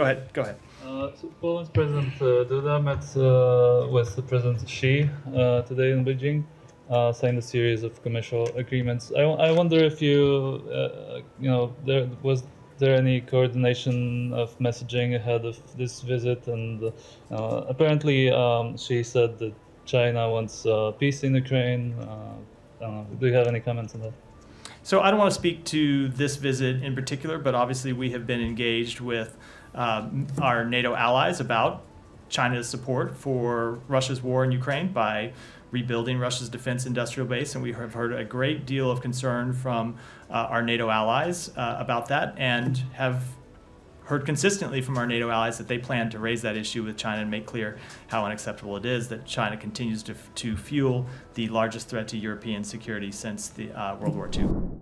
Go ahead, go ahead. So Poland's President Duda met with President Xi today in Beijing, signed a series of commercial agreements. I wonder if you, was there any coordination of messaging ahead of this visit? And apparently Xi said that China wants peace in Ukraine. I don't know. Do you have any comments on that? So I don't want to speak to this visit in particular, but obviously we have been engaged with our NATO allies about China's support for Russia's war in Ukraine by rebuilding Russia's defense industrial base, and we have heard a great deal of concern from our NATO allies about that, and have heard consistently from our NATO allies that they plan to raise that issue with China and make clear how unacceptable it is that China continues to fuel the largest threat to European security since the World War II.